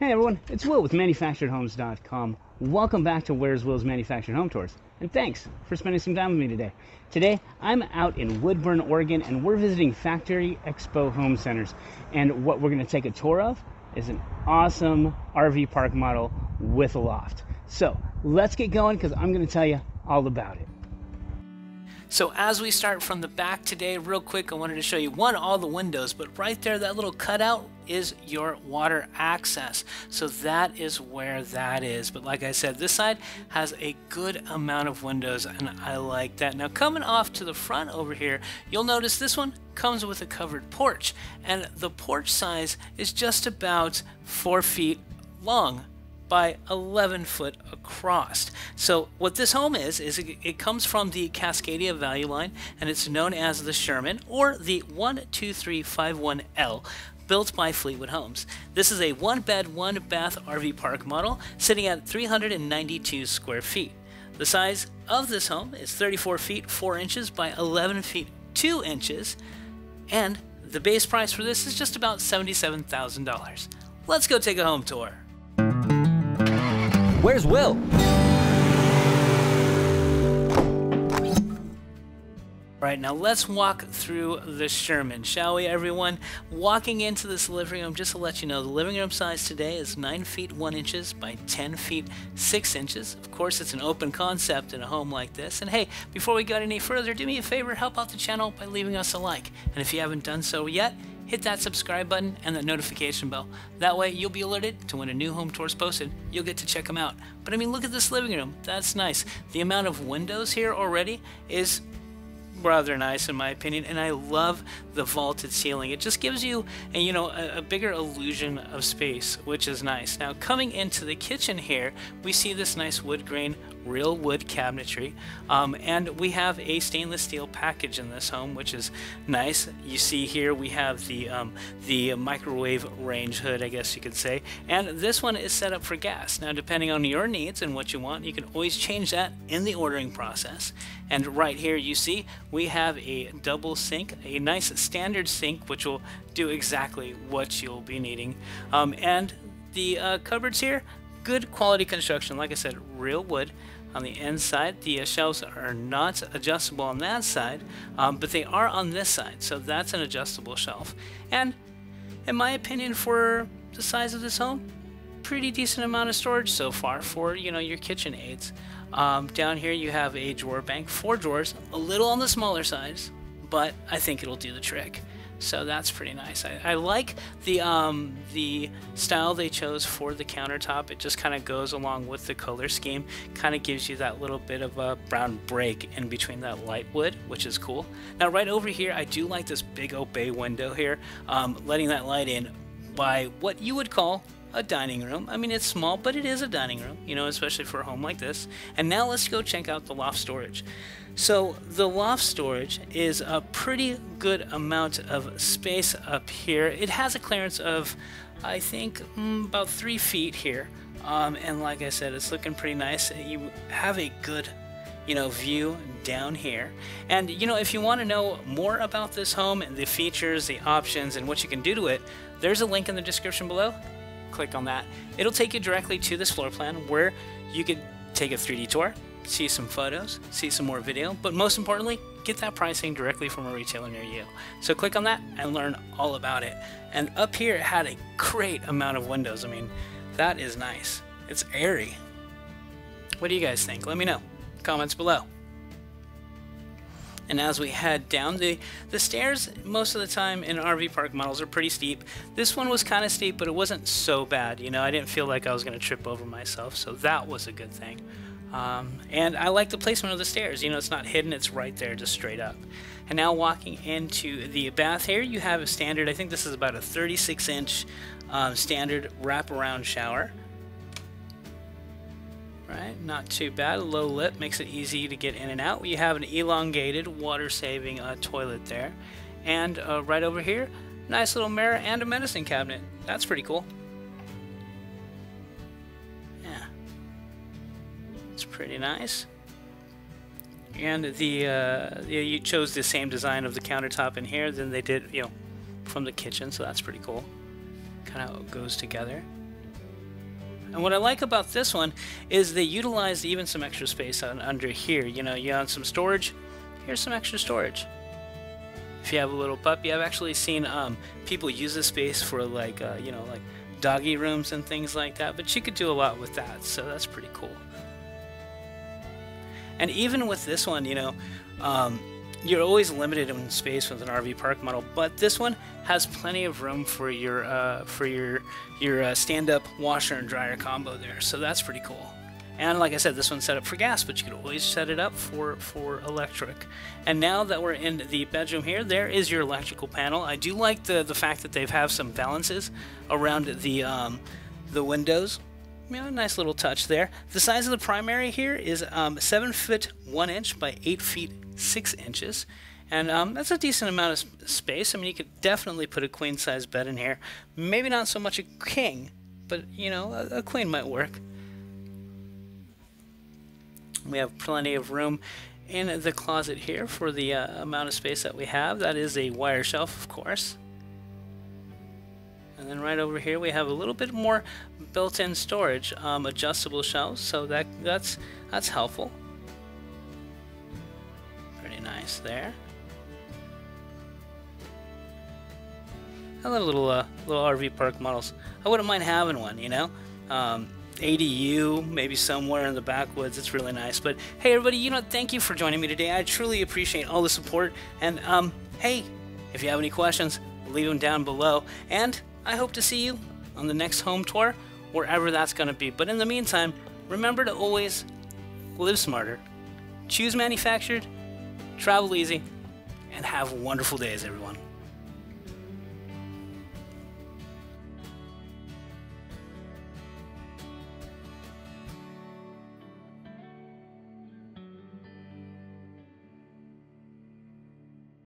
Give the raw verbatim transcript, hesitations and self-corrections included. Hey everyone, it's Will with Manufactured Homes dot com. Welcome back to Where's Will's Manufactured Home Tours, and thanks for spending some time with me today. Today, I'm out in Woodburn, Oregon, and we're visiting Factory Expo Home Centers. And what we're going to take a tour of is an awesome R V park model with a loft. So let's get going, because I'm going to tell you all about it. So as we start from the back today, real quick, I wanted to show you, one, all the windows, but right there, that little cutout is your water access. So that is where that is. But like I said, this side has a good amount of windows, and I like that. Now coming off to the front over here, you'll notice this one comes with a covered porch, and the porch size is just about four feet long by eleven foot across. So what this home is, is it, it comes from the Cascadia Value Line, and it's known as the Sherman, or the one two three five one L, built by Fleetwood Homes. This is a one bed, one bath R V park model sitting at three hundred ninety-two square feet. The size of this home is thirty-four feet, four inches by eleven feet, two inches. And the base price for this is just about seventy-seven thousand dollars. Let's go take a home tour. Where's Will? Right, now let's walk through the Sherman, shall we, everyone? Walking into this living room, just to let you know, the living room size today is nine feet one inches by ten feet six inches. Of course, it's an open concept in a home like this. And hey, before we go any further, do me a favor, help out the channel by leaving us a like. And if you haven't done so yet, hit that subscribe button and that notification bell. That way you'll be alerted to when a new home tour is posted. You'll get to check them out. But I mean, look at this living room. That's nice. The amount of windows here already is rather nice in my opinion, and I love the vaulted ceiling. It just gives you a, you know, a, a bigger illusion of space, which is nice. Now coming into the kitchen here, we see this nice wood grain, real wood cabinetry, um, and we have a stainless steel package in this home, which is nice. You see here we have the um, the microwave range hood, I guess you could say, and this one is set up for gas. Now depending on your needs and what you want, you can always change that in the ordering process. And right here you see we have a double sink, a nice standard sink, which will do exactly what you'll be needing. Um, and the uh, cupboards here, good quality construction, like I said, real wood on the inside. The uh, shelves are not adjustable on that side, um, but they are on this side, so that's an adjustable shelf. And in my opinion, for the size of this home, pretty decent amount of storage so far for, you know, your kitchen aids. Um, down here you have a drawer bank, four drawers, a little on the smaller size, but I think it'll do the trick. So that's pretty nice. I, I like the um, the style they chose for the countertop. It just kind of goes along with the color scheme. Kind of gives you that little bit of a brown break in between that light wood, which is cool. Now right over here, I do like this big old bay window here, um, letting that light in by what you would call a dining room. I mean, it's small, but it is a dining room, you know, especially for a home like this. And now let's go check out the loft storage. So the loft storage is a pretty good amount of space up here. It has a clearance of, I think, mm, about three feet here. Um, and like I said, it's looking pretty nice. You have a good, you know, view down here. And, you know, if you want to know more about this home and the features, the options, and what you can do to it, there's a link in the description below. Click on that. It'll take you directly to this floor plan where you could take a three D tour, see some photos, see some more video, but most importantly, get that pricing directly from a retailer near you. So click on that and learn all about it. And up here it had a great amount of windows. I mean, that is nice. It's airy. What do you guys think? Let me know. Comments below. And as we head down, the, the stairs most of the time in R V park models are pretty steep. This one was kind of steep, but it wasn't so bad. You know, I didn't feel like I was going to trip over myself, so that was a good thing. Um, and I like the placement of the stairs. You know, it's not hidden, it's right there, just straight up. And now walking into the bath here, you have a standard, I think this is about a thirty-six inch um, standard wraparound shower. Right, not too bad. A low lip makes it easy to get in and out. We have an elongated water-saving uh, toilet there, and uh, right over here, nice little mirror and a medicine cabinet. That's pretty cool. Yeah, it's pretty nice. And the uh, you chose the same design of the countertop in here than they did, you know, from the kitchen. So that's pretty cool. Kind of goes together. And what I like about this one is they utilized even some extra space on, under here. You know, you have some storage, here's some extra storage. If you have a little puppy, I've actually seen um, people use this space for like, uh, you know, like doggy rooms and things like that, but you could do a lot with that, so that's pretty cool. And even with this one, you know, um, you're always limited in space with an R V park model, but this one has plenty of room for your uh, for your your uh, stand-up washer and dryer combo there, so that's pretty cool. And like I said, this one's set up for gas, but you could always set it up for, for electric. And now that we're in the bedroom here, there is your electrical panel. I do like the, the fact that they have some valances around the, um, the windows. You know, nice little touch there. The size of the primary here is um, seven foot one inch by eight feet six inches. And um, that's a decent amount of space. I mean, you could definitely put a queen size bed in here. Maybe not so much a king, but you know, a, a queen might work. We have plenty of room in the closet here for the uh, amount of space that we have. That is a wire shelf, of course. And then right over here we have a little bit more built-in storage, um, adjustable shelves, so that that's that's helpful. Pretty nice there. Another little uh, little R V park models. I wouldn't mind having one, you know. Um, A D U, maybe somewhere in the backwoods. It's really nice. But hey, everybody, you know, thank you for joining me today. I truly appreciate all the support. And um, hey, if you have any questions, leave them down below. And I hope to see you on the next home tour, wherever that's going to be. But in the meantime, remember to always live smarter, choose manufactured, travel easy, and have wonderful days, everyone.